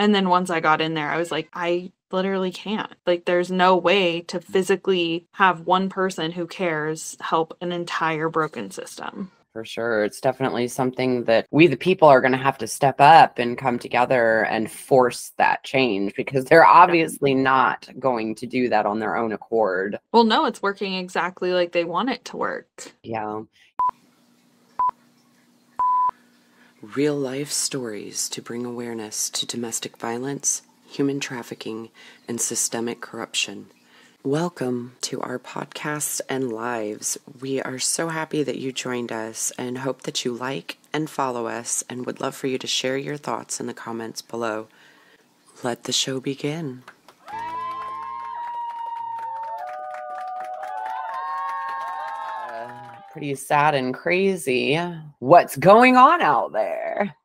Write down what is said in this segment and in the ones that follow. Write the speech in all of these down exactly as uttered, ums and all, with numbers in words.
And then once I got in there, I was like, I literally can't. Like, there's no way to physically have one person who cares help an entire broken system. For sure. It's definitely something that we, the people, are going to have to step up and come together and force that change, because they're obviously not going to do that on their own accord. Well, no, it's working exactly like they want it to work. Yeah. Real life stories to bring awareness to domestic violence, human trafficking, and systemic corruption. Welcome to our podcasts and lives. We are so happy that you joined us and hope that you like and follow us, and would love for you to share your thoughts in the comments below. Let the show begin. Pretty sad and crazy what's going on out there.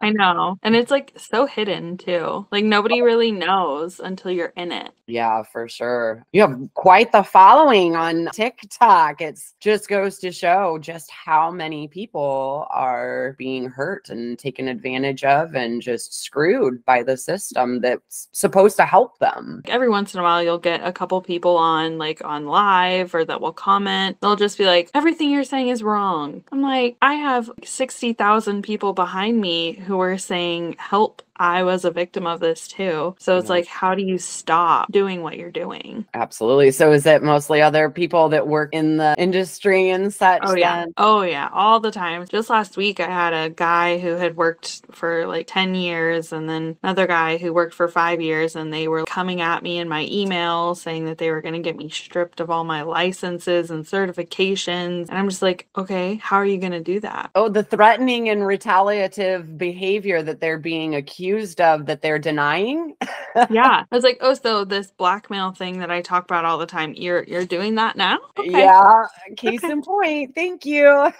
I know. And it's like so hidden too. Like nobody really knows until you're in it. Yeah, for sure. You have quite the following on TikTok. It just goes to show just how many people are being hurt and taken advantage of and just screwed by the system that's supposed to help them. Every once in a while, you'll get a couple people on like on live or that will comment. They'll just be like, everything you're saying is wrong. I'm like, I have sixty thousand people behind me who are saying, help, I was a victim of this too. So it's like, how do you stop doing what you're doing? Absolutely. So is it mostly other people that work in the industry and such? Oh yeah. Then? Oh yeah. All the time. Just last week, I had a guy who had worked for like ten years and then another guy who worked for five years and they were coming at me in my email saying that they were going to get me stripped of all my licenses and certifications. And I'm just like, okay, how are you going to do that? Oh, the threatening and retaliative behavior that they're being accused of that they're denying. Yeah. I was like, oh, so this blackmail thing that I talk about all the time, you're you're doing that now? Okay. Yeah. Case okay. in point. Thank you.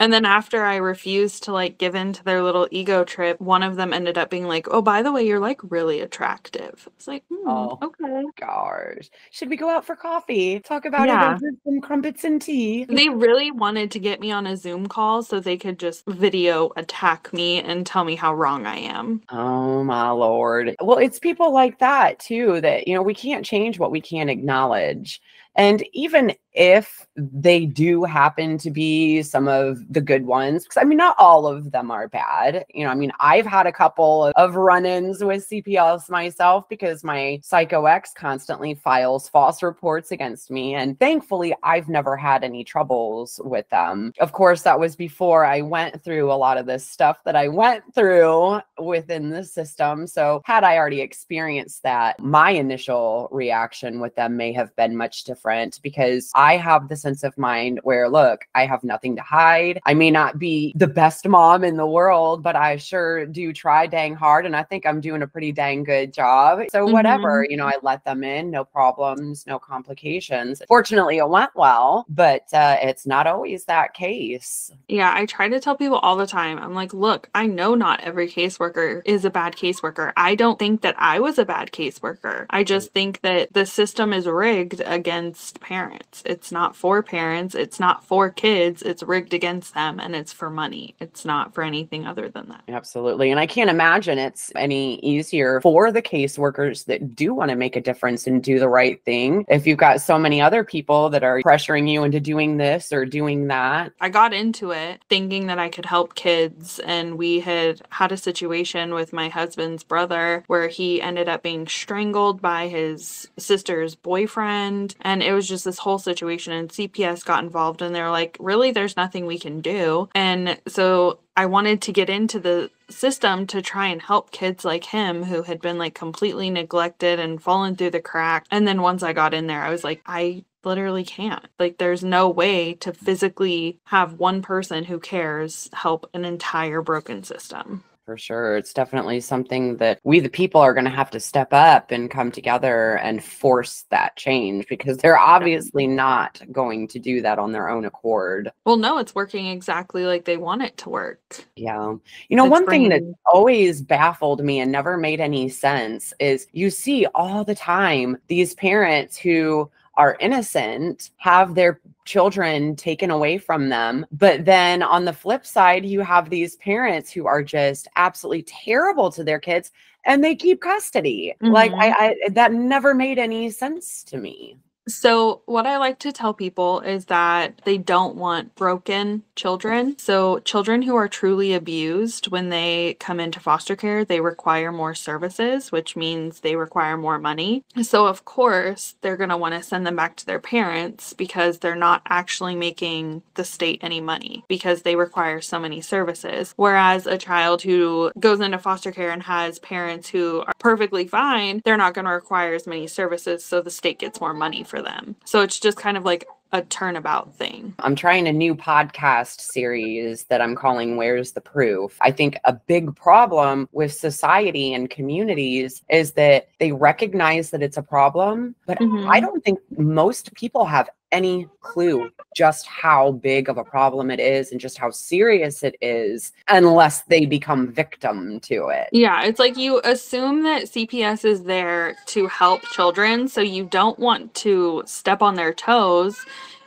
And then after I refused to like give in to their little ego trip, one of them ended up being like, oh, by the way, you're like really attractive. It's like, hmm, oh, okay. Gosh. Should we go out for coffee? Talk about yeah. it, some crumpets and tea. They really wanted to get me on a Zoom call so they could just video attack me and tell me how wrong I am. Oh my Lord. Well, it's people like that too, that, you know, we can't change what we can't acknowledge. And even if they do happen to be some of the good ones, because I mean, not all of them are bad. You know, I mean, I've had a couple of run-ins with C P S myself because my psycho ex constantly files false reports against me. And thankfully, I've never had any troubles with them. Of course, that was before I went through a lot of this stuff that I went through within the system. So had I already experienced that, my initial reaction with them may have been much different. Because I have the sense of mind where, look, I have nothing to hide. I may not be the best mom in the world, but I sure do try dang hard. And I think I'm doing a pretty dang good job. So whatever, mm-hmm. you know, I let them in, no problems, no complications. Fortunately, it went well, but uh, it's not always that case. Yeah, I try to tell people all the time. I'm like, look, I know not every caseworker is a bad caseworker. I don't think that I was a bad caseworker. I just think that the system is rigged against parents. It's not for parents. It's not for kids. It's rigged against them and it's for money. It's not for anything other than that. Absolutely. And I can't imagine it's any easier for the caseworkers that do want to make a difference and do the right thing. If you've got so many other people that are pressuring you into doing this or doing that. I got into it thinking that I could help kids. And we had had a situation with my husband's brother where he ended up being strangled by his sister's boyfriend. And it was just this whole situation and C P S got involved and they're like, really, there's nothing we can do. And so I wanted to get into the system to try and help kids like him who had been like completely neglected and fallen through the crack. And then once I got in there, I was like, I literally can't. Like, there's no way to physically have one person who cares help an entire broken system. For sure. It's definitely something that we, the people, are going to have to step up and come together and force that change because they're obviously not going to do that on their own accord. Well, no, it's working exactly like they want it to work. Yeah. You know, it's one bringing... thing that always baffled me and never made any sense is you see all the time these parents who are innocent, have their children taken away from them. But then on the flip side, you have these parents who are just absolutely terrible to their kids and they keep custody. Mm-hmm. Like I, I, that never made any sense to me. So what I like to tell people is that they don't want broken children. So children who are truly abused, when they come into foster care, they require more services, which means they require more money. So of course, they're going to want to send them back to their parents because they're not actually making the state any money because they require so many services. Whereas a child who goes into foster care and has parents who are perfectly fine, they're not going to require as many services. So the state gets more money for them. So it's just kind of like a turnabout thing. I'm trying a new podcast series that I'm calling Where's the Proof? I think a big problem with society and communities is that they recognize that it's a problem, but mm-hmm. I don't think most people have any clue just how big of a problem it is and just how serious it is unless they become victim to it. Yeah, it's like you assume that C P S is there to help children, so you don't want to step on their toes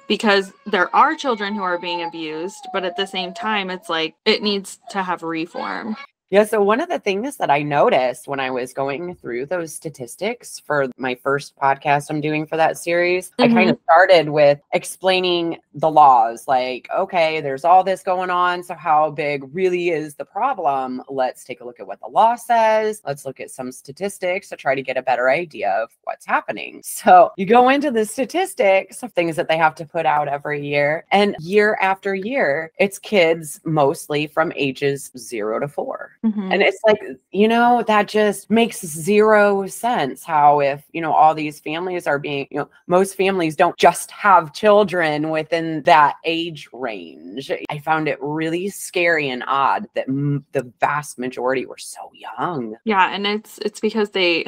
because there are children who are being abused, but at the same time, it's like it needs to have reform. Yeah, so one of the things that I noticed when I was going through those statistics for my first podcast I'm doing for that series, mm-hmm. I kind of started with explaining the laws. Like, okay, there's all this going on. So how big really is the problem? Let's take a look at what the law says. Let's look at some statistics to try to get a better idea of what's happening. So you go into the statistics of things that they have to put out every year. And year after year, it's kids mostly from ages zero to four. Mm-hmm. And it's like, you know, that just makes zero sense how if, you know, all these families are being, you know, most families don't just have children within that age range. I found it really scary and odd that m- the vast majority were so young. Yeah. And it's, it's because they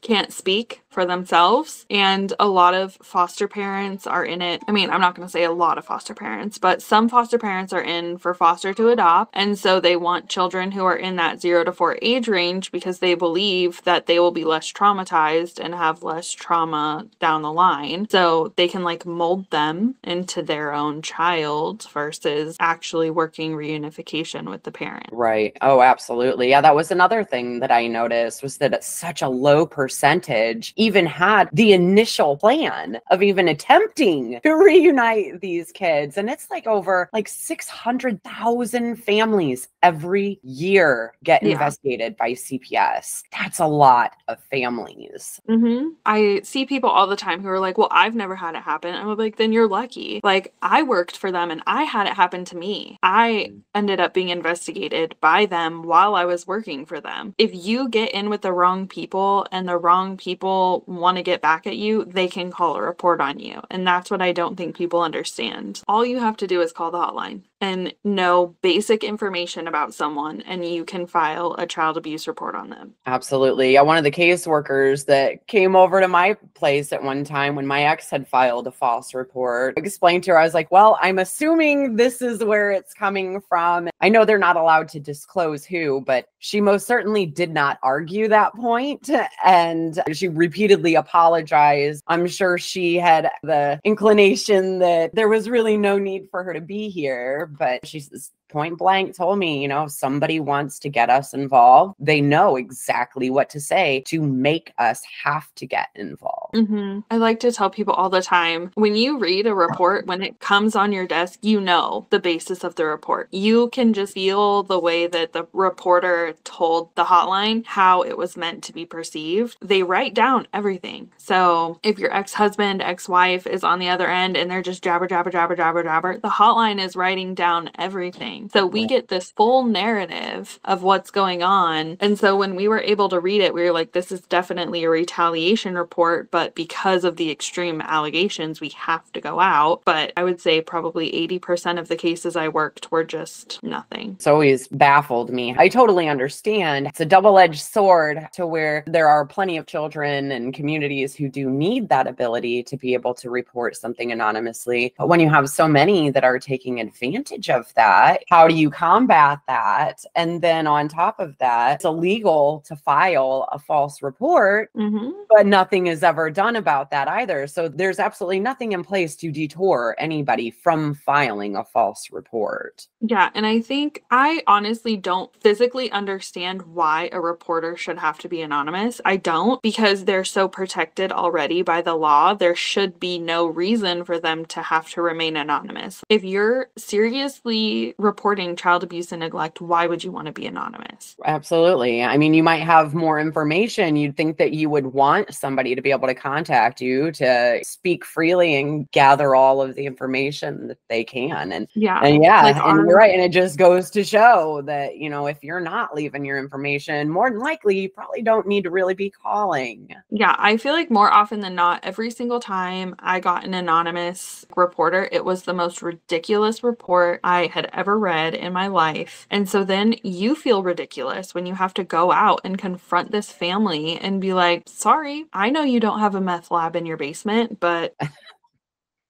can't speak for themselves. And a lot of foster parents are in it. I mean, I'm not going to say a lot of foster parents, but some foster parents are in for foster to adopt. And so they want children who are in that zero to four age range because they believe that they will be less traumatized and have less trauma down the line. So they can like mold them into their own child versus actually working reunification with the parent. Right. Oh, absolutely. Yeah, that was another thing that I noticed was that such a low percentage even had the initial plan of even attempting to reunite these kids. And it's like over like six hundred thousand families every year. year get investigated yeah. by C P S. That's a lot of families. Mm-hmm. I see people all the time who are like, well, I've never had it happen. I'm like, then you're lucky. Like I worked for them and I had it happen to me. I ended up being investigated by them while I was working for them. If you get in with the wrong people and the wrong people want to get back at you, they can call a report on you. And that's what I don't think people understand. All you have to do is call the hotline and know basic information about someone, and you can file a child abuse report on them. Absolutely. One of the caseworkers that came over to my place at one time when my ex had filed a false report, I explained to her, I was like, well, I'm assuming this is where it's coming from. I know they're not allowed to disclose who, but she most certainly did not argue that point. And she repeatedly apologized. I'm sure she had the inclination that there was really no need for her to be here. But she's point blank told me, you know, if somebody wants to get us involved, they know exactly what to say to make us have to get involved. Mm-hmm. I like to tell people all the time, when you read a report, when it comes on your desk, you know the basis of the report. You can just feel the way that the reporter told the hotline how it was meant to be perceived. They write down everything. So if your ex-husband, ex-wife is on the other end and they're just jabber, jabber, jabber, jabber, jabber, the hotline is writing down everything. So we get this full narrative of what's going on. And so when we were able to read it, we were like, this is definitely a retaliation report, but because of the extreme allegations, we have to go out. But I would say probably eighty percent of the cases I worked were just nothing. It's always baffled me. I totally understand. It's a double-edged sword to where there are plenty of children and communities who do need that ability to be able to report something anonymously. But when you have so many that are taking advantage of that, how do you combat that? And then on top of that, it's illegal to file a false report, mm-hmm. but nothing is ever done about that either. So there's absolutely nothing in place to deter anybody from filing a false report. Yeah. And I think I honestly don't physically understand why a reporter should have to be anonymous. I don't, because they're so protected already by the law. There should be no reason for them to have to remain anonymous. If you're seriously reporting child abuse and neglect, why would you want to be anonymous? Absolutely. I mean, you might have more information. You'd think that you would want somebody to be able to contact you to speak freely and gather all of the information that they can. And yeah, and yeah, like and you're right. And it just goes to show that, you know, if you're not leaving your information, more than likely, you probably don't need to really be calling. Yeah. I feel like more often than not, every single time I got an anonymous reporter, it was the most ridiculous report I had ever read in my life. And so then you feel ridiculous when you have to go out and confront this family and be like, sorry, I know you don't have a meth lab in your basement, but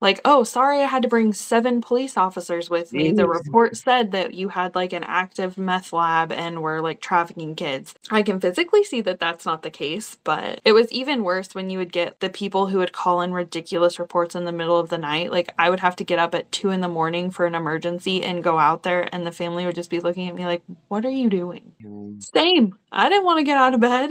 like, oh, sorry, I had to bring seven police officers with me. The report said that you had like an active meth lab and were like trafficking kids. I can physically see that that's not the case, but it was even worse when you would get the people who would call in ridiculous reports in the middle of the night. Like I would have to get up at two in the morning for an emergency and go out there, and the family would just be looking at me like, what are you doing? Same. I didn't want to get out of bed.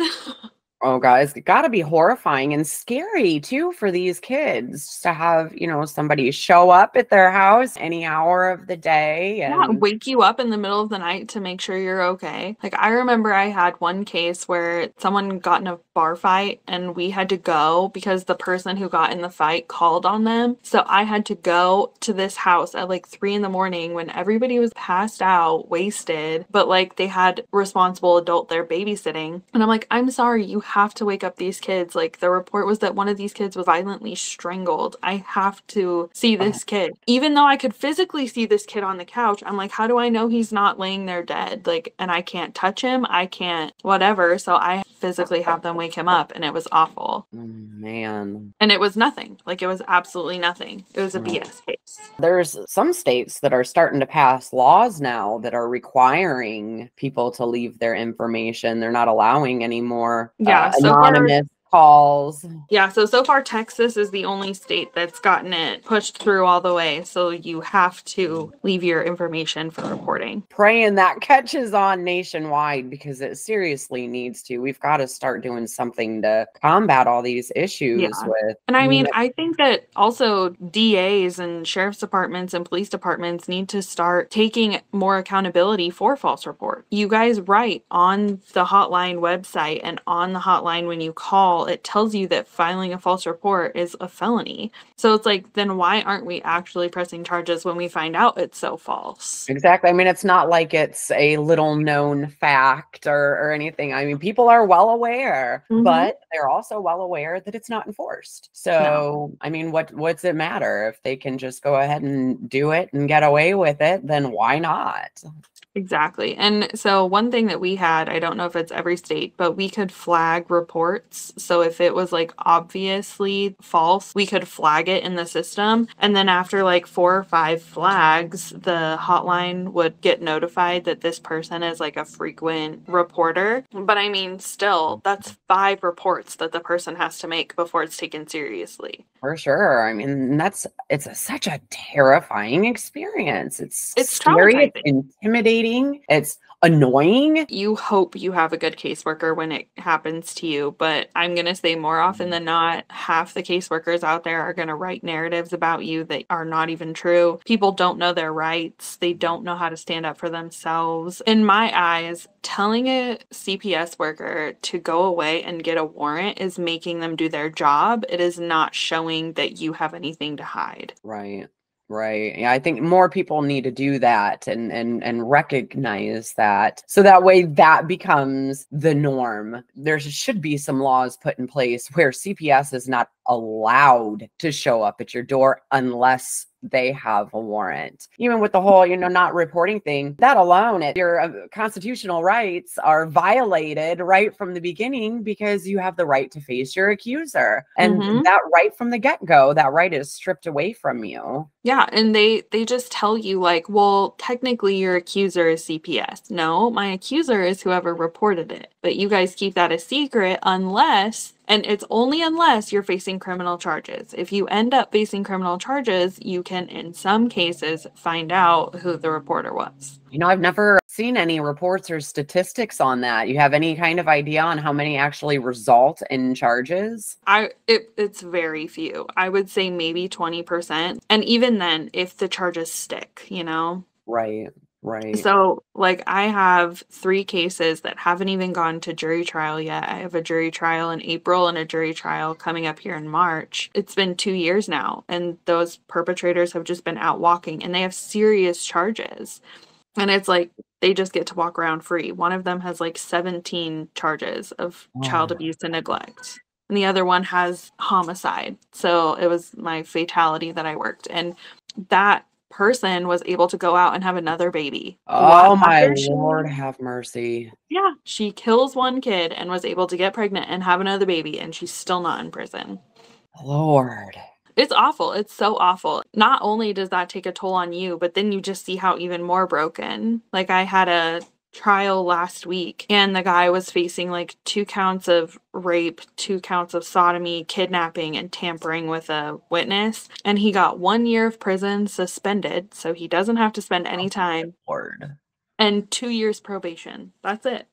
Oh, guys, it's got to be horrifying and scary, too, for these kids to have, you know, somebody show up at their house any hour of the day. And yeah, wake you up in the middle of the night to make sure you're okay. Like, I remember I had one case where someone got in a bar fight and we had to go because the person who got in the fight called on them. So I had to go to this house at like three in the morning when everybody was passed out, wasted, but like they had responsible adult there babysitting. And I'm like, I'm sorry, you have to wake up these kids. Like the report was that one of these kids was violently strangled. I have to see this kid. Even though I could physically see this kid on the couch, I'm like, how do I know he's not laying there dead? Like, and I can't touch him. I can't whatever. So I physically have them wake him up, and it was awful. Oh, man. And it was nothing. Like it was absolutely nothing. It was a B S case. There's some states that are starting to pass laws now that are requiring people to leave their information. They're not allowing anymore. Yeah. Uh, so anonymous calls. Yeah. So, so far, Texas is the only state that's gotten it pushed through all the way. So you have to leave your information for reporting. Praying that catches on nationwide, because it seriously needs to. We've got to start doing something to combat all these issues. Yeah. With. And I mean, I think that also D As and sheriff's departments and police departments need to start taking more accountability for false report. You guys write on the hotline website, and on the hotline when you call, it tells you that filing a false report is a felony. So it's like, then why aren't we actually pressing charges when we find out it's so false? Exactly. I mean, it's not like it's a little known fact or, or anything. I mean, people are well aware, mm-hmm. but they're also well aware that it's not enforced. So, no. I mean, what what's it matter? If they can just go ahead and do it and get away with it, then why not? Exactly. And so one thing that we had, I don't know if it's every state, but we could flag reports. So if it was like obviously false, we could flag it in the system. And then after like four or five flags, the hotline would get notified that this person is like a frequent reporter. But I mean, still, that's five reports that the person has to make before it's taken seriously. For sure. I mean, that's, it's a, such a terrifying experience. It's, it's scary, it's intimidating, it's annoying. You hope you have a good caseworker when it happens to you, but I'm going to say more often than not, half the caseworkers out there are going to write narratives about you that are not even true. People don't know their rights. They don't know how to stand up for themselves. In my eyes, telling a C P S worker to go away and get a warrant is making them do their job. It is not showing that you have anything to hide. Right. Right. Yeah, I think more people need to do that and and and recognize that. So that way that becomes the norm. There should be some laws put in place where C P S is not allowed to show up at your door unless they have a warrant. Even with the whole, you know, not reporting thing, that alone, it, your uh, constitutional rights are violated right from the beginning, because you have the right to face your accuser. And mm-hmm. that right from the get-go, that right is stripped away from you. Yeah. And they, they just tell you like, well, technically your accuser is C P S. No, my accuser is whoever reported it. But you guys keep that a secret unless... And it's only unless you're facing criminal charges. If you end up facing criminal charges, you can, in some cases, find out who the reporter was. You know, I've never seen any reports or statistics on that. You have any kind of idea on how many actually result in charges? I it, It's very few. I would say maybe twenty percent. And even then, if the charges stick, you know? Right. Right. So, like, I have three cases that haven't even gone to jury trial yet. I have a jury trial in April and a jury trial coming up here in March. It's been two years now, and those perpetrators have just been out walking, and they have serious charges. And it's like they just get to walk around free. One of them has like seventeen charges of oh. child abuse and neglect. And the other one has homicide. So it was my fatality that I worked. And that person was able to go out and have another baby. Oh my Lord, have mercy. Yeah. She kills one kid and was able to get pregnant and have another baby, and she's still not in prison. Lord. It's awful. It's so awful. Not only does that take a toll on you, but then you just see how even more broken. Like, I had a trial last week, and the guy was facing like two counts of rape, two counts of sodomy, kidnapping, and tampering with a witness, and he got one year of prison suspended, so he doesn't have to spend any time, Lord. And two years probation. That's it.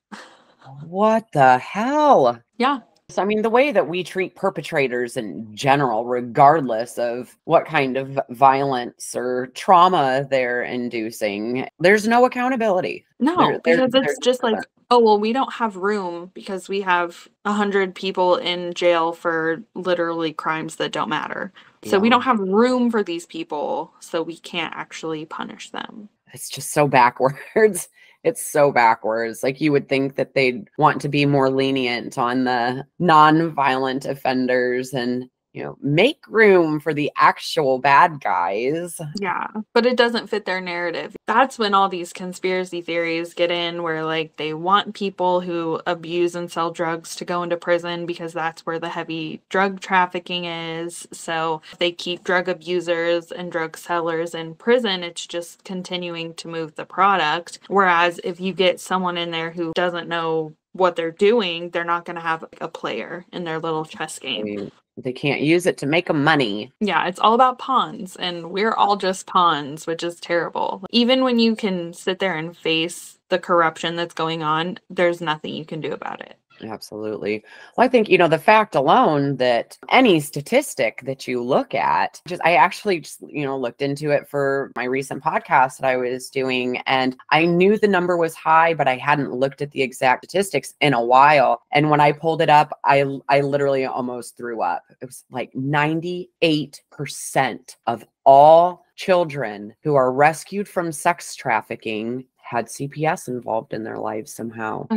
What the hell? Yeah. So, I mean, the way that we treat perpetrators in general, regardless of what kind of violence or trauma they're inducing, there's no accountability. No, there, because there, it's just like, oh, well, we don't have room because we have one hundred people in jail for literally crimes that don't matter. So yeah. We don't have room for these people, so we can't actually punish them. It's just so backwards. It's so backwards. Like, you would think that they'd want to be more lenient on the non-violent offenders and, you know, make room for the actual bad guys. Yeah, but it doesn't fit their narrative. That's when all these conspiracy theories get in, where like they want people who abuse and sell drugs to go into prison because that's where the heavy drug trafficking is. So if they keep drug abusers and drug sellers in prison, it's just continuing to move the product. Whereas if you get someone in there who doesn't know what they're doing, they're not going to have a player in their little chess game. Mm. They can't use it to make them money. Yeah, it's all about pawns, and we're all just pawns, which is terrible. Even when you can sit there and face the corruption that's going on, there's nothing you can do about it. Absolutely. Well, I think, you know, the fact alone that any statistic that you look at, just, I actually just, you know, looked into it for my recent podcast that I was doing, and I knew the number was high, but I hadn't looked at the exact statistics in a while. And when I pulled it up, I, I literally almost threw up. It was like ninety-eight percent of all children who are rescued from sex trafficking had C P S involved in their lives somehow.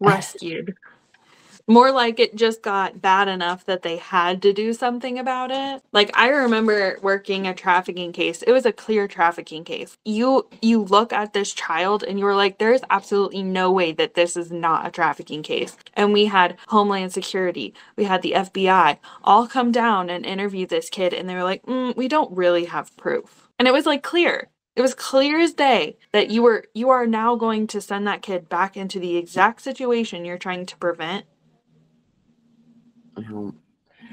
Rescued. More like it just got bad enough that they had to do something about it. Like, I remember working a trafficking case. It was a clear trafficking case. You you look at this child and you're like, there's absolutely no way that this is not a trafficking case. And we had Homeland Security, we had the F B I all come down and interview this kid, and they were like, mm, we don't really have proof. And it was like clear. It was clear as day that you were you are now going to send that kid back into the exact situation you're trying to prevent.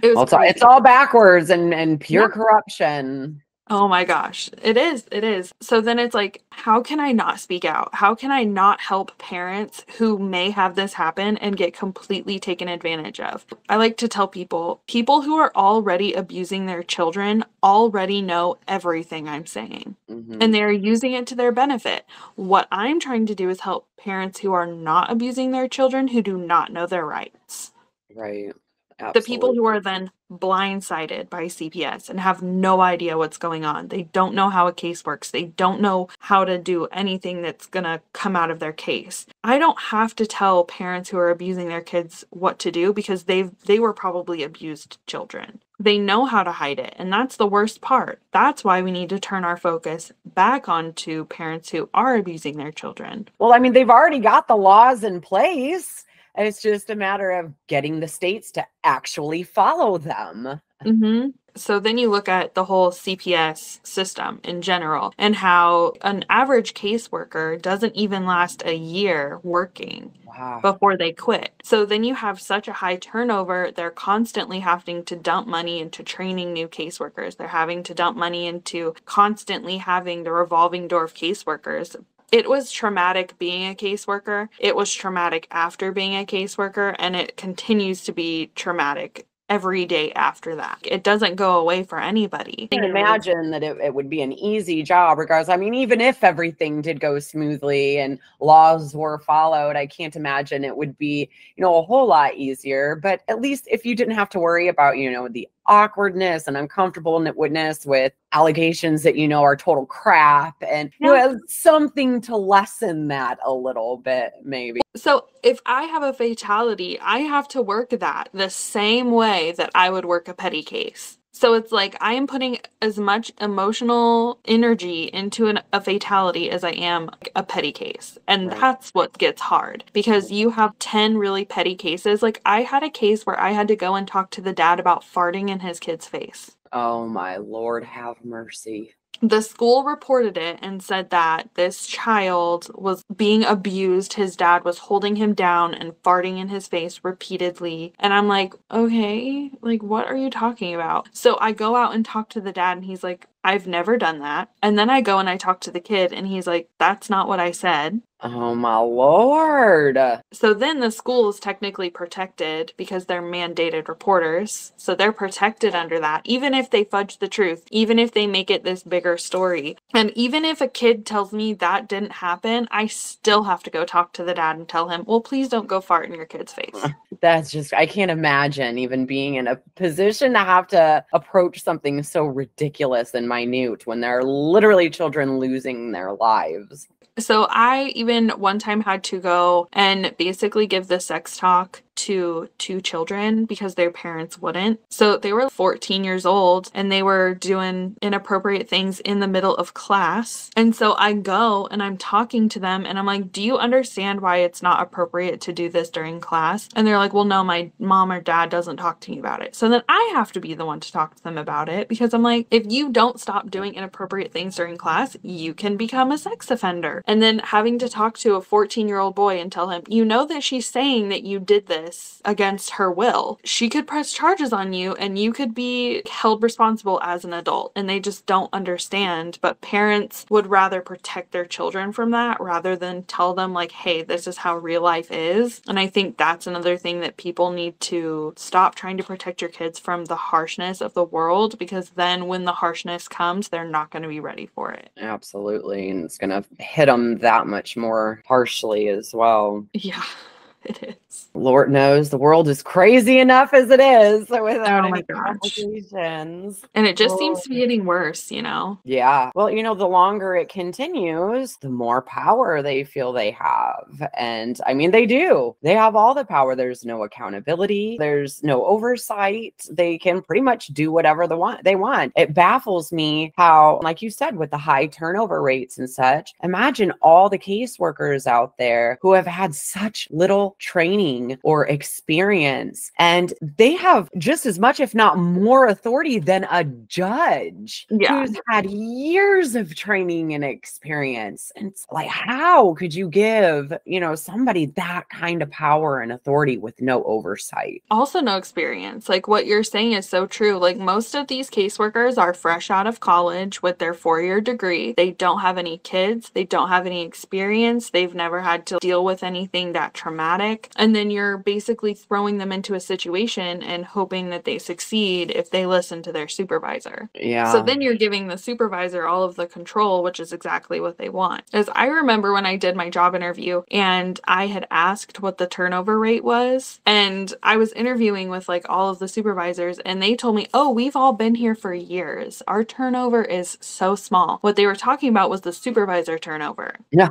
It was also, it's all backwards and, and pure yeah. corruption. Oh my gosh. It is. It is. So then it's like, how can I not speak out? How can I not help parents who may have this happen and get completely taken advantage of? I like to tell people, people who are already abusing their children already know everything I'm saying. Mm-hmm. And they're using it to their benefit. What I'm trying to do is help parents who are not abusing their children, who do not know their rights. Right. Absolutely. The people who are then blindsided by C P S and have no idea what's going on. They don't know how a case works. They don't know how to do anything that's going to come out of their case. I don't have to tell parents who are abusing their kids what to do, because they've they were probably abused children. They know how to hide it, and that's the worst part. That's why we need to turn our focus back onto parents who are abusing their children. Well, I mean, they've already got the laws in place. It's just a matter of getting the states to actually follow them. Mm-hmm. So then you look at the whole C P S system in general and how an average caseworker doesn't even last a year working wow. before they quit. So then you have such a high turnover. They're constantly having to dump money into training new caseworkers. They're having to dump money into constantly having the revolving door of caseworkers. It was traumatic being a caseworker. It was traumatic after being a caseworker, and it continues to be traumatic every day after that. It doesn't go away for anybody. I can imagine that it, it would be an easy job regardless. I mean, even if everything did go smoothly and laws were followed, I can't imagine it would be, you know, a whole lot easier. But at least if you didn't have to worry about, you know, the awkwardness and uncomfortableness with allegations that, you know, are total crap, and you know, something to lessen that a little bit, maybe. So if I have a fatality, I have to work that the same way that I would work a petty case. So it's like I am putting as much emotional energy into an, a fatality as I am a petty case. And right. that's what gets hard, because you have ten really petty cases. Like I had a case where I had to go and talk to the dad about farting in his kid's face. Oh my Lord, have mercy. The school reported it and said that this child was being abused. His dad was holding him down and farting in his face repeatedly. And I'm like, okay, like, what are you talking about? So I go out and talk to the dad, and he's like, I've never done that. And then I go and I talk to the kid, and he's like, that's not what I said. Oh my Lord. So then the school is technically protected because they're mandated reporters. So they're protected under that, even if they fudge the truth, even if they make it this bigger story. And even if a kid tells me that didn't happen, I still have to go talk to the dad and tell him, well, please don't go fart in your kid's face. That's just, I can't imagine even being in a position to have to approach something so ridiculous and minute when there are literally children losing their lives. So I even one time had to go and basically give the sex talk to two children because their parents wouldn't. So they were fourteen years old and they were doing inappropriate things in the middle of class. And so I go and I'm talking to them and I'm like, do you understand why it's not appropriate to do this during class? And they're like, well, no, my mom or dad doesn't talk to me about it. So then I have to be the one to talk to them about it, because I'm like, if you don't stop doing inappropriate things during class, you can become a sex offender. And then having to talk to a fourteen-year-old boy and tell him, you know that she's saying that you did this against her will. She could press charges on you and you could be held responsible as an adult. And they just don't understand. But parents would rather protect their children from that rather than tell them like, hey, this is how real life is. And I think that's another thing that people need to stop trying to protect your kids from the harshness of the world, because then when the harshness comes, they're not going to be ready for it. Absolutely. And it's going to hit them that much more harshly as well. Yeah. It is. Lord knows the world is crazy enough as it is without oh my any complications. And it just Lord. seems to be getting worse, you know? Yeah. Well, you know, the longer it continues, the more power they feel they have. And I mean, they do. They have all the power. There's no accountability. There's no oversight. They can pretty much do whatever they want. They want. It baffles me how, like you said, with the high turnover rates and such, imagine all the caseworkers out there who have had such little training or experience, and they have just as much, if not more, authority than a judge yeah. who's had years of training and experience. And it's like, how could you give, you know, somebody that kind of power and authority with no oversight? Also no experience. Like what you're saying is so true. Like most of these caseworkers are fresh out of college with their four-year degree. They don't have any kids. They don't have any experience. They've never had to deal with anything that traumatic. And then you're basically throwing them into a situation and hoping that they succeed if they listen to their supervisor. Yeah. So then you're giving the supervisor all of the control, which is exactly what they want. As I remember when I did my job interview and I had asked what the turnover rate was, and I was interviewing with like all of the supervisors, and they told me, oh, we've all been here for years. Our turnover is so small. What they were talking about was the supervisor turnover. Yeah.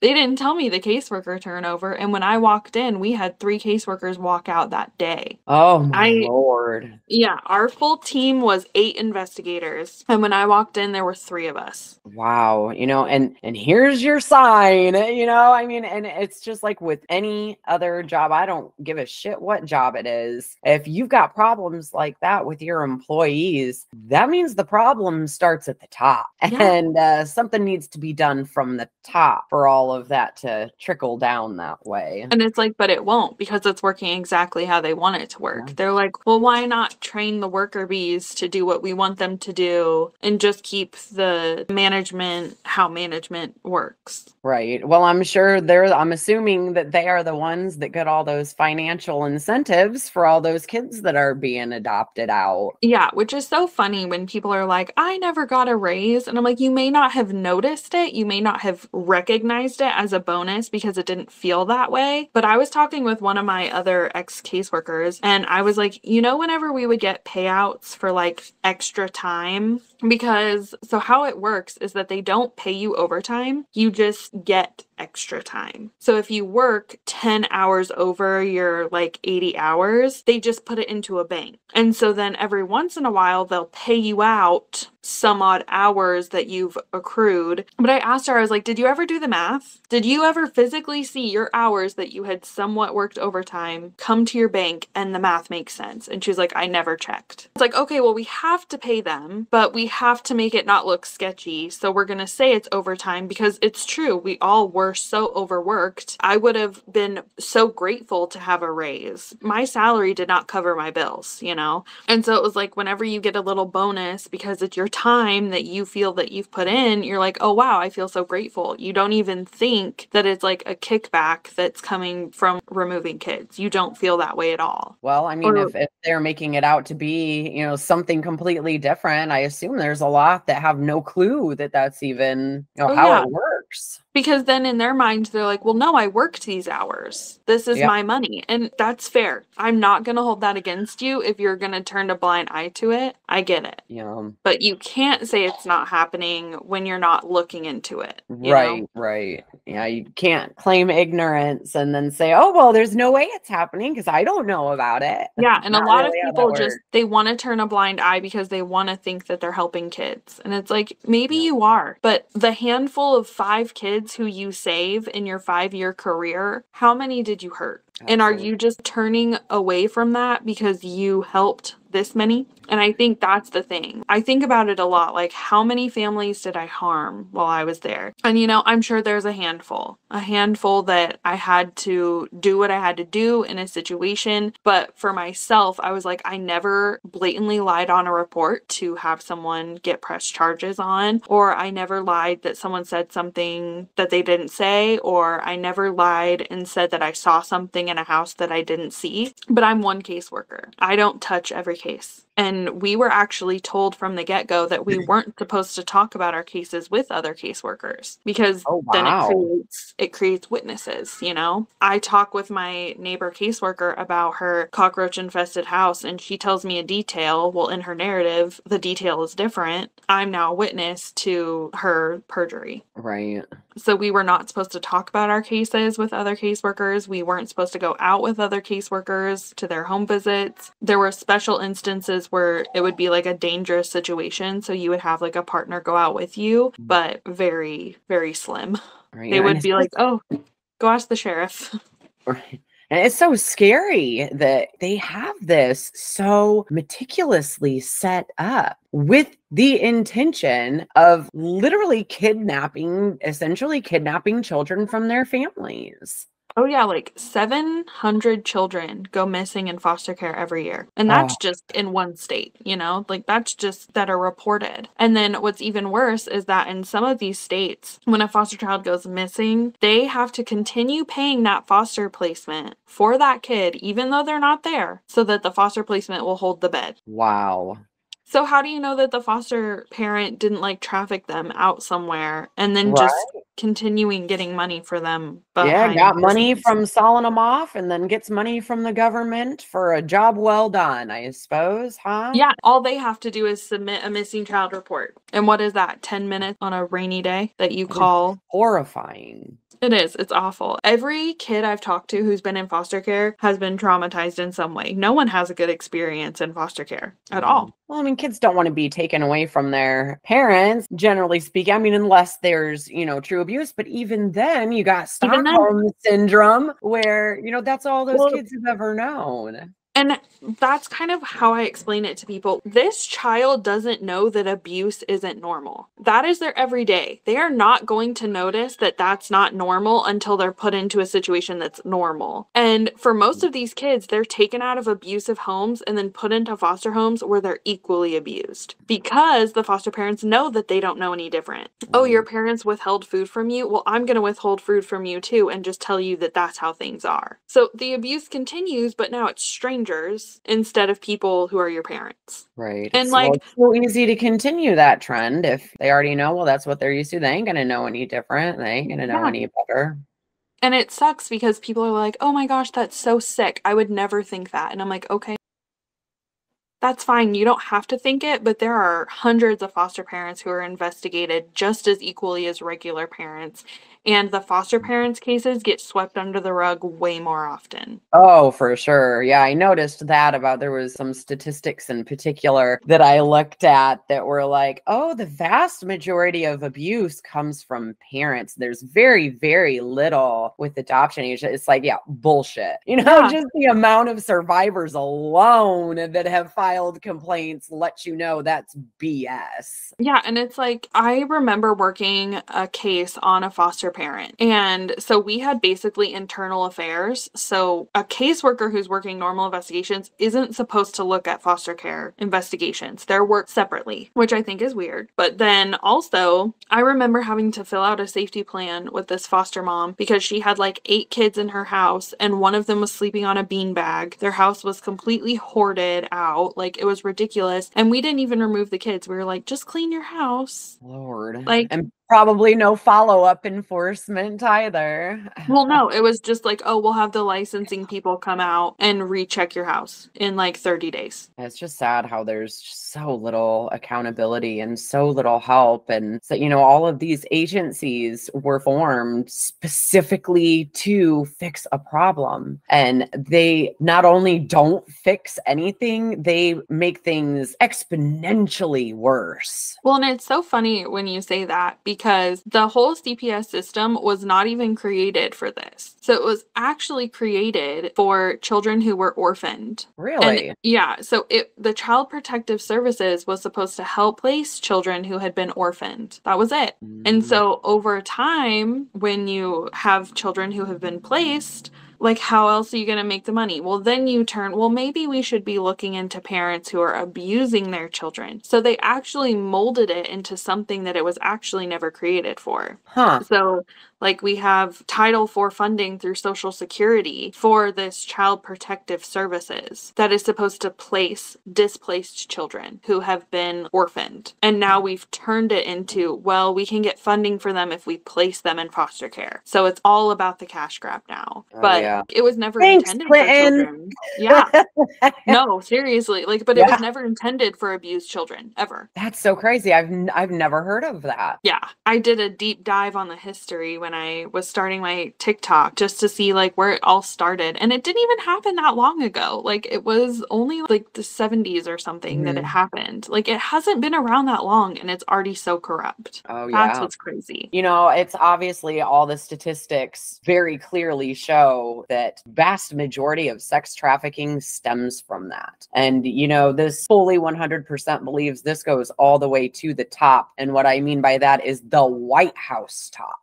They didn't tell me the caseworker turnover, and when I walked in, we had three caseworkers walk out that day. Oh, my I, Lord. Yeah, our full team was eight investigators, and when I walked in, there were three of us. Wow. You know, and, and here's your sign, you know, I mean, and it's just like with any other job, I don't give a shit what job it is. If you've got problems like that with your employees, that means the problem starts at the top, yeah. and uh, something needs to be done from the top for all of that to trickle down that way. And it's like, but it won't, because it's working exactly how they want it to work. Yeah. They're like, well, why not train the worker bees to do what we want them to do and just keep the management how management works? Right. Well, I'm sure they're, I'm assuming that they are the ones that get all those financial incentives for all those kids that are being adopted out. Yeah, which is so funny when people are like, I never got a raise. And I'm like, you may not have noticed it. You may not have recognized it as a bonus because it didn't feel that way. But I was talking with one of my other ex caseworkers, and I was like, you know, whenever we would get payouts for like extra time, because so how it works is that they don't pay you overtime, you just get extra time. So if you work ten hours over your like eighty hours, they just put it into a bank. And so then every once in a while, they'll pay you out some odd hours that you've accrued. But I asked her, I was like, did you ever do the math? Did you ever physically see your hours that you had somewhat worked overtime come to your bank and the math makes sense? And she was like, I never checked. It's like, okay, well, we have to pay them, but we have to make it not look sketchy. So we're going to say it's overtime, because it's true. We all were so overworked. I would have been so grateful to have a raise. My salary did not cover my bills, you know? And so it was like, whenever you get a little bonus because it's your time that you feel that you've put in, you're like, oh wow, I feel so grateful. You don't even think that it's like a kickback that's coming from removing kids. You don't feel that way at all. Well, I mean, or, if, if they're making it out to be, you know, something completely different, I assume there's a lot that have no clue that that's even, you know, oh, how yeah. it works. Because then in their mind, they're like, well, no, I worked these hours. This is yep. my money. And that's fair. I'm not going to hold that against you if you're going to turn a blind eye to it. I get it. Yeah. But you can't say it's not happening when you're not looking into it. Right, know? right. Yeah, you can't claim ignorance and then say, oh, well, there's no way it's happening because I don't know about it. Yeah, and a lot really of people just, they want to turn a blind eye because they want to think that they're helping kids. And it's like, maybe yeah. you are. But the handful of five kids who you save in your five-year career, how many did you hurt? Absolutely. And are you just turning away from that because you helped this many? And I think that's the thing. I think about it a lot, like how many families did I harm while I was there? And you know, I'm sure there's a handful, a handful that I had to do what I had to do in a situation. But for myself, I was like, I never blatantly lied on a report to have someone get press charges on, or I never lied that someone said something that they didn't say, or I never lied and said that I saw something in a house that I didn't see. But I'm one caseworker. I don't touch every case. And we were actually told from the get-go that we weren't supposed to talk about our cases with other caseworkers, because oh, wow. then it creates, it creates witnesses, you know? I talk with my neighbor caseworker about her cockroach-infested house, and she tells me a detail. Well, in her narrative, the detail is different. I'm now a witness to her perjury. Right. So we were not supposed to talk about our cases with other caseworkers. We weren't supposed to go out with other caseworkers to their home visits. There were special instances where it would be like a dangerous situation, so you would have like a partner go out with you, but very, very slim. Right, they would be like, oh, go ask the sheriff. Right. And it's so scary that they have this so meticulously set up with the intention of literally kidnapping, essentially kidnapping children from their families. Oh yeah, like seven hundred children go missing in foster care every year. And that's oh. just in one state, you know, like that's just that are reported. And then what's even worse is that in some of these states, when a foster child goes missing, they have to continue paying that foster placement for that kid, even though they're not there, so that the foster placement will hold the bed. Wow. So how do you know that the foster parent didn't like traffic them out somewhere and then right. just continuing getting money for them? Yeah, got business. money from selling them off and then gets money from the government for a job well done, I suppose, huh? Yeah, all they have to do is submit a missing child report. And what is that, ten minutes on a rainy day that you call? It's horrifying. It is. It's awful. Every kid I've talked to who's been in foster care has been traumatized in some way. No one has a good experience in foster care at all. Well, I mean, kids don't want to be taken away from their parents, generally speaking. I mean, unless there's, you know, true abuse. But even then, you got Stockholm syndrome where, you know, that's all those well, kids have ever known. And that's kind of how I explain it to people. This child doesn't know that abuse isn't normal. That is their everyday. They are not going to notice that that's not normal until they're put into a situation that's normal. And for most of these kids, they're taken out of abusive homes and then put into foster homes where they're equally abused because the foster parents know that they don't know any different. Oh, your parents withheld food from you? Well, I'm going to withhold food from you too and just tell you that that's how things are. So the abuse continues, but now it's strange. Instead of people who are your parents. Right. And so like it's so easy to continue that trend if they already know, well, that's what they're used to. They ain't gonna know any different. They ain't gonna know yeah. any better. And it sucks because people are like, oh my gosh, that's so sick. I would never think that. And I'm like, okay, that's fine. You don't have to think it, but there are hundreds of foster parents who are investigated just as equally as regular parents. And the foster parents cases get swept under the rug way more often. Oh, for sure. Yeah, I noticed that about there was some statistics in particular that I looked at that were like, oh, the vast majority of abuse comes from parents. There's very, very little with adoption. It's like, yeah, bullshit. You know, yeah. just the amount of survivors alone that have filed complaints lets you know that's B S. Yeah, and it's like, I remember working a case on a foster parent. And so we had basically internal affairs. So a caseworker who's working normal investigations isn't supposed to look at foster care investigations. They're worked separately, which I think is weird. But then also, I remember having to fill out a safety plan with this foster mom because she had like eight kids in her house and one of them was sleeping on a beanbag. Their house was completely hoarded out. Like it was ridiculous. And we didn't even remove the kids. We were like, just clean your house. Lord. Like, and probably no follow-up enforcement either. Well, no, it was just like, oh, we'll have the licensing people come out and recheck your house in like thirty days. It's just sad how there's just so little accountability and so little help. And so, you know, all of these agencies were formed specifically to fix a problem. And they not only don't fix anything, they make things exponentially worse. Well, and it's so funny when you say that, because Because the whole C P S system was not even created for this. So it was actually created for children who were orphaned. Really? And yeah. So it, the Child Protective Services was supposed to help place children who had been orphaned. That was it. Mm-hmm. And so over time, when you have children who have been placed, like, how else are you going to make the money? Well, then you turn, well, maybe we should be looking into parents who are abusing their children. So they actually molded it into something that it was actually never created for. Huh. So, like, we have Title four funding through Social Security for this Child Protective Services that is supposed to place displaced children who have been orphaned. And now we've turned it into, well, we can get funding for them if we place them in foster care. So it's all about the cash grab now. Oh, but yeah. It was never Thanks, intended Clinton. for children. Yeah. No, seriously. Like, but it yeah. was never intended for abused children, ever. That's so crazy. I've, n I've never heard of that. Yeah. I did a deep dive on the history when When I was starting my TikTok just to see like where it all started. And it didn't even happen that long ago. Like it was only like the seventies or something mm-hmm. that it happened. Like it hasn't been around that long and it's already so corrupt. Oh yeah. That's what's crazy. You know, it's obviously all the statistics very clearly show that vast majority of sex trafficking stems from that. And you know, this fully one hundred percent believes this goes all the way to the top. And what I mean by that is the White House top.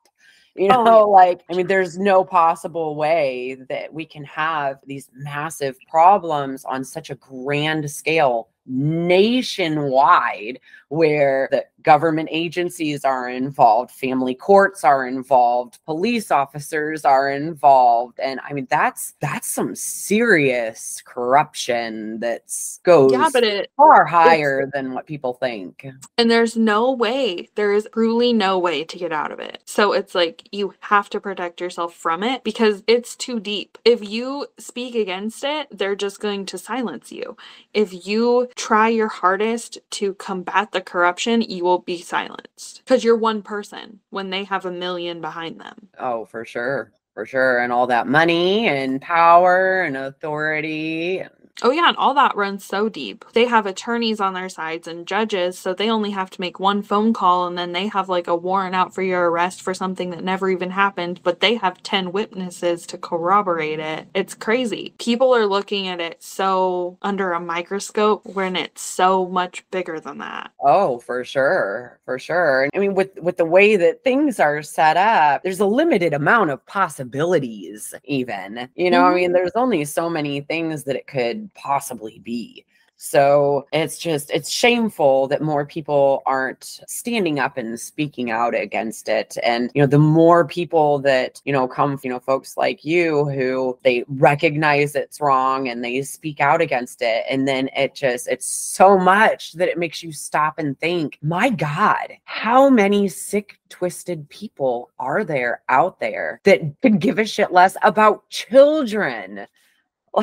You know, oh, like, I mean, there's no possible way that we can have these massive problems on such a grand scale nationwide where the government agencies are involved, family courts are involved, police officers are involved. And I mean, that's that's some serious corruption that goes yeah, but it, far higher than what people think. And there's no way, there is truly no way to get out of it. So it's like, you have to protect yourself from it because it's too deep. If you speak against it, they're just going to silence you. If you try your hardest to combat the corruption, you will will be silenced because you're one person when they have a million behind them. Oh, for sure. For sure. And all that money and power and authority. Oh, yeah. And all that runs so deep. They have attorneys on their sides and judges, so they only have to make one phone call and then they have like a warrant out for your arrest for something that never even happened. But they have ten witnesses to corroborate it. It's crazy. People are looking at it so under a microscope when it's so much bigger than that. Oh, for sure. For sure. I mean, with, with the way that things are set up, there's a limited amount of possibilities even. You know, mm-hmm. I mean, there's only so many things that it could possibly be. So it's just, it's shameful that more people aren't standing up and speaking out against it. And, you know, the more people that, you know, come, you know, folks like you who they recognize it's wrong and they speak out against it. And then it just, it's so much that it makes you stop and think, my God, how many sick, twisted people are there out there that could give a shit less about children?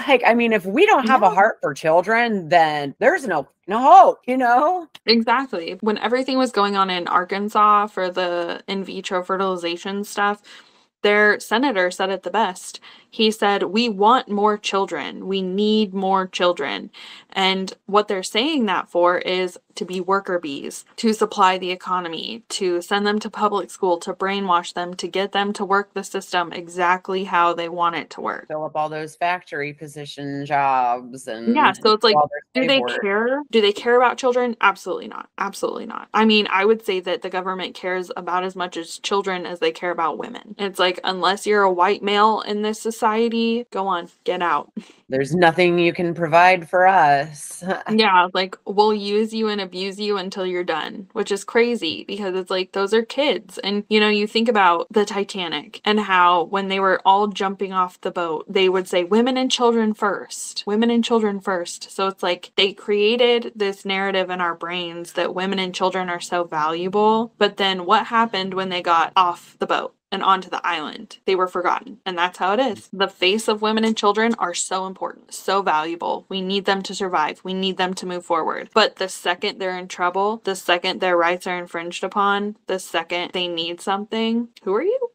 Like, I mean, if we don't have yeah. a heart for children, then there's no no hope, you know? Exactly. When everything was going on in Arkansas for the in vitro fertilization stuff, their senator said it the best. He said, we want more children. We need more children. And what they're saying that for is to be worker bees, to supply the economy, to send them to public school, to brainwash them, to get them to work the system exactly how they want it to work. Fill up all those factory position jobs. And yeah, so it's like, do they care? Do they care about children? Absolutely not. Absolutely not. I mean, I would say that the government cares about as much as children as they care about women. It's like, unless you're a white male in this society, go on, get out. There's nothing you can provide for us. Yeah, like, we'll use you in abuse you until you're done, which is crazy because it's like, those are kids. And you know, you think about the Titanic and how when they were all jumping off the boat, they would say women and children first, women and children first. So it's like they created this narrative in our brains that women and children are so valuable. But then what happened when they got off the boat and onto the island? They were forgotten. And that's how it is. The face of women and children are so important, so valuable. We need them to survive. We need them to move forward. But the second they're in trouble, the second their rights are infringed upon, the second they need something, who are you?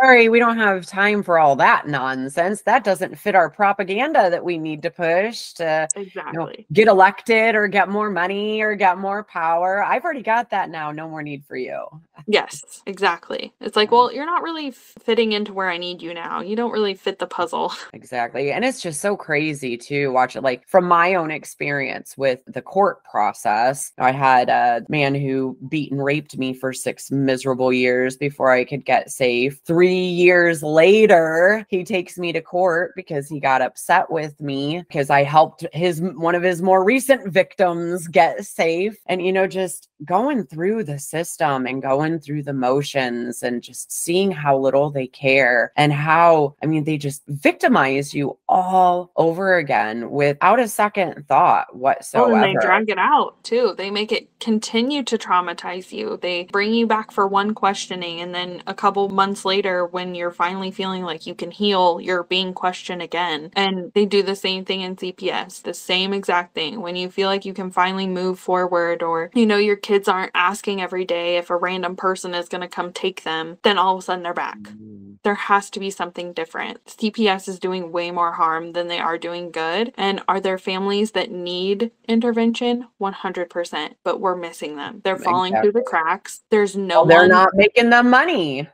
Sorry, we don't have time for all that nonsense. That doesn't fit our propaganda that we need to push to exactly. you know, get elected or get more money or get more power. I've already got that now. No more need for you. Yes, exactly. It's like, well, you're not really fitting into where I need you now. You don't really fit the puzzle. Exactly. And it's just so crazy to watch it. Like, from my own experience with the court process, I had a man who beat and raped me for six miserable years before I could get saved. Three years later, he takes me to court because he got upset with me because I helped his one of his more recent victims get safe. And, you know, just going through the system and going through the motions and just seeing how little they care and how, I mean, they just victimize you all over again without a second thought whatsoever. Oh, and they drag it out too. They make it continue to traumatize you. They bring you back for one questioning and then a couple months later, when you're finally feeling like you can heal, you're being questioned again. And they do the same thing in C P S, the same exact thing. When you feel like you can finally move forward, or you know your kids aren't asking every day if a random person is going to come take them, then all of a sudden they're back. Mm-hmm. There has to be something different. C P S is doing way more harm than they are doing good. And are there families that need intervention? one hundred percent. But we're missing them. They're falling exactly. through the cracks. There's no well, they're one. They're not making them money.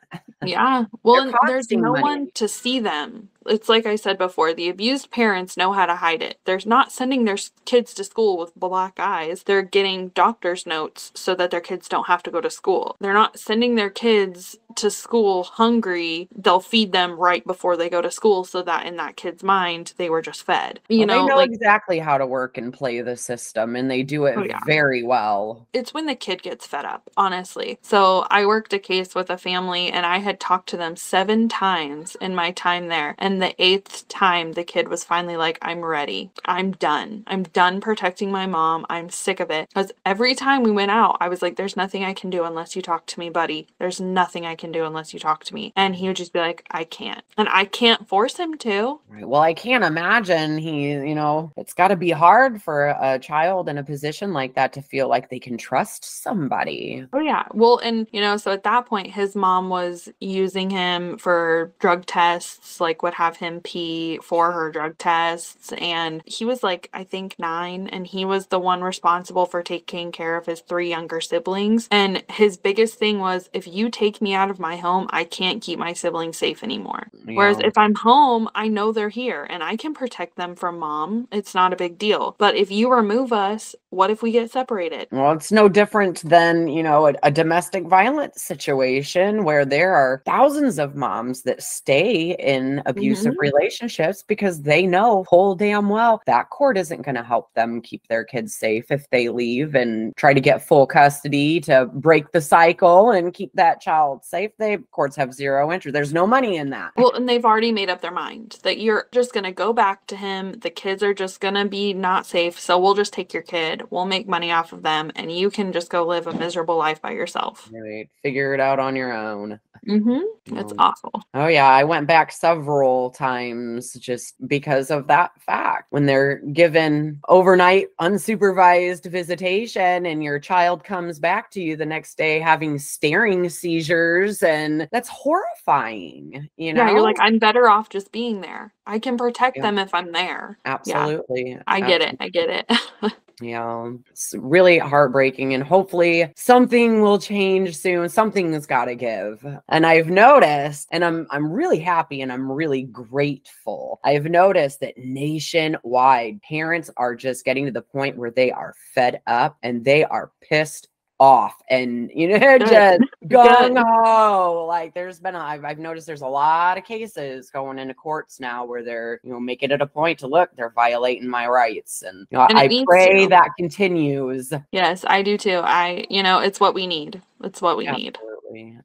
Yeah. Well, and there's no money. One to see them. It's like I said before, the abused parents know how to hide it. They're not sending their kids to school with black eyes. They're getting doctor's notes so that their kids don't have to go to school. They're not sending their kids to school hungry. They'll feed them right before they go to school so that in that kid's mind, they were just fed. You well, know, they know like, exactly how to work and play the system, and they do it oh, yeah. very well. It's when the kid gets fed up, honestly. So I worked a case with a family, and I had talked to them seven times in my time there, and then the eighth time, the kid was finally like, I'm ready. I'm done. I'm done protecting my mom. I'm sick of it. Because every time we went out, I was like, there's nothing I can do unless you talk to me, buddy. There's nothing I can do unless you talk to me. And he would just be like, I can't. And I can't force him to. Right. Well, I can't imagine he, you know, it's got to be hard for a child in a position like that to feel like they can trust somebody. Oh, yeah. Well, and, you know, so at that point, his mom was using him for drug tests, like would have him pee for her drug tests. And he was like, I think nine. And he was the one responsible for taking care of his three younger siblings. And his biggest thing was, if you take me out of my home, I can't keep my siblings safe anymore. Yeah. Whereas if I'm home, I know they're here and I can protect them from mom. It's not a big deal. But if you remove us, what if we get separated? Well, it's no different than, you know, a, a domestic violence situation where there are thousands of moms that stay in abusive mm-hmm. relationships because they know whole damn well that court isn't going to help them keep their kids safe if they leave and try to get full custody to break the cycle and keep that child safe. They courts have zero interest. There's no money in that. Well, and they've already made up their mind that you're just going to go back to him. The kids are just going to be not safe. So we'll just take your kid. We'll make money off of them and you can just go live a miserable life by yourself. Right. Figure it out on your own. Mm-hmm. It's awful. Oh, yeah. I went back several times just because of that fact. When they're given overnight unsupervised visitation and your child comes back to you the next day having staring seizures, and that's horrifying. You know, yeah, you're like, I'm better off just being there. I can protect yeah. them if I'm there. Absolutely. Yeah. I Absolutely. get it. I get it. Yeah, it's really heartbreaking. And hopefully something will change soon. Something's got to give. And I've noticed, and I'm I'm really happy and I'm really grateful. I've noticed that nationwide, parents are just getting to the point where they are fed up and they are pissed off and, you know, just gung ho. Like there's been, a, I've, I've noticed there's a lot of cases going into courts now where they're, you know, making it a point to look, they're violating my rights. And, you know, and I pray to. that continues. Yes, I do too. I, you know, it's what we need. It's what we yeah. need.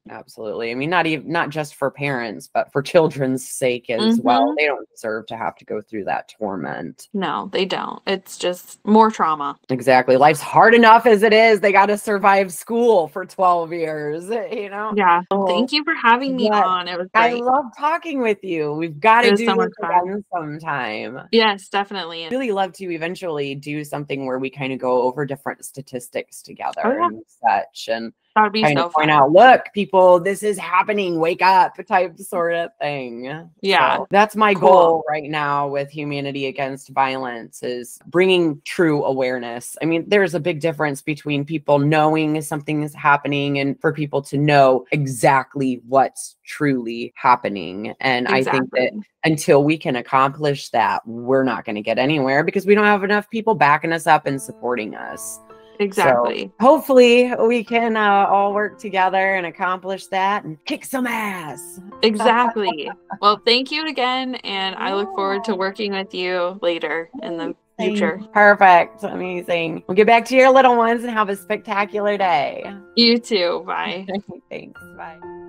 Absolutely. I mean, not even, not just for parents, but for children's sake as mm-hmm. well. They don't deserve to have to go through that torment. No, they don't. It's just more trauma. Exactly. Life's hard enough as it is. They got to survive school for twelve years, you know? Yeah. Oh, thank you for having me yes. on. It was great. I love talking with you. We've got to do so this again sometime. Yes, definitely. I'd really love to eventually do something where we kind of go over different statistics together oh, yeah. and such. And that would be so fun. Point out, look, people, this is happening. Wake up, type sort of thing. Yeah, so that's my cool. goal right now with Humanity Against Violence is bringing true awareness. I mean, there's a big difference between people knowing something is happening and for people to know exactly what's truly happening. And exactly. I think that until we can accomplish that, we're not going to get anywhere because we don't have enough people backing us up and supporting us. Exactly. So hopefully we can uh, all work together and accomplish that and kick some ass. Exactly. Well, thank you again. And I look forward to working with you later in the future. Perfect. Amazing. We'll get back to your little ones and have a spectacular day. You too. Bye. Thanks. Bye.